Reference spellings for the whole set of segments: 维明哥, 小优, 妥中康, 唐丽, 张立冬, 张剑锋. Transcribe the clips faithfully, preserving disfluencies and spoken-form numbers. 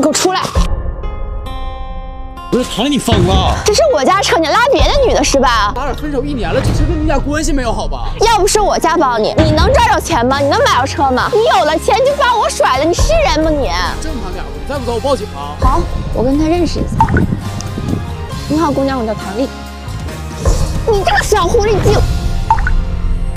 你给我出来！不是唐，你疯了？这是我家车，你拉别的女的是吧？咱俩分手一年了，这事跟你俩关系没有好吧？要不是我家帮你，你能赚着钱吗？你能买着车吗？你有了钱就把我甩了，你是人吗你？正常点，你再不走我报警啊！好，我跟他认识一下。你好，姑娘，我叫唐丽。你这个小狐狸精！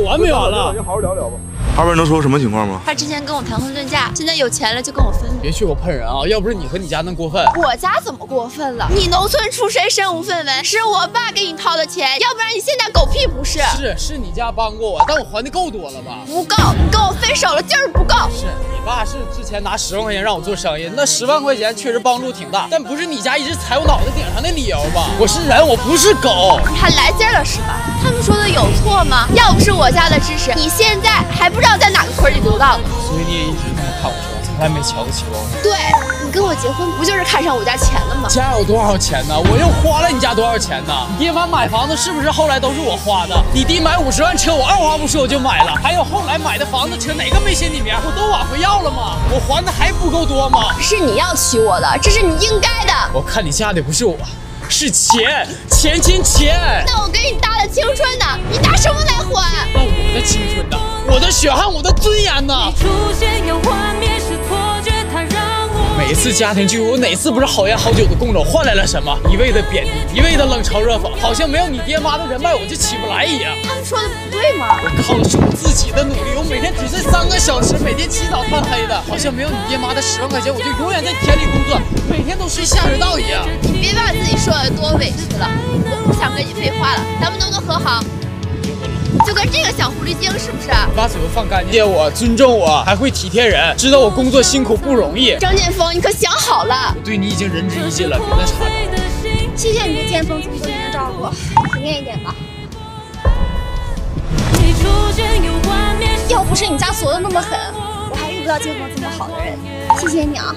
完没完了？就好好聊聊吧。 二位能说什么情况吗？他之前跟我谈婚论嫁，现在有钱了就跟我分了。别去我喷人啊！要不是你和你家那过分，我家怎么过分了？你农村出身，身无分文，是我爸给你掏的钱，要不然你现在狗屁不是。是是你家帮过我，但我还的够多了吧？不够，你跟我分手了就是不够。是你爸是之前拿十万块钱让我做生意，那十万块钱确实帮助挺大，但不是你家一直踩我脑袋顶上的理由吧？我是人，我不是狗。你还来劲了是吧？他们说的有错吗？要不是我家的支持，你现在还不。 不知道在哪个村里得到的，所以你也一直这么看我说，从来没瞧得起我。对你跟我结婚，不就是看上我家钱了吗？家有多少钱呢？我又花了你家多少钱呢？你爹妈买房子是不是后来都是我花的？你爹买五十万车，我二话不说我就买了。还有后来买的房子、车哪个没写你名？我都往回要了吗？我还的还不够多吗？是你要娶我的，这是你应该的。我看你嫁的不是我，是钱，钱钱钱。那我给你搭的青春呢？你拿什么来还？那我的青春呢？ 我的血汗，我的尊严呢？每次家庭聚会，我哪次不是好烟好酒的供着，换来了什么？一味的贬低，一味的冷嘲热讽，好像没有你爹妈的人脉，我就起不来一样。他们说的不对吗？我靠的是我自己的努力，我每天只睡三个小时，每天起早贪黑的，好像没有你爹妈的十万块钱，我就永远在田里工作，每天都睡下水道一样。你别把自己说的多委屈了，我不想跟你废话了，咱们能不能和好？ 就跟这个小狐狸精是不是？把嘴巴放干净，爹我尊重我，还会体贴人，知道我工作辛苦不容易。张剑锋，你可想好了？我对你已经仁至义尽了，别再缠着我。谢谢你，剑锋这么多年的照顾，体面一点吧。要不是你家锁的那么狠，我还遇不到剑锋这么好的人。谢谢你啊。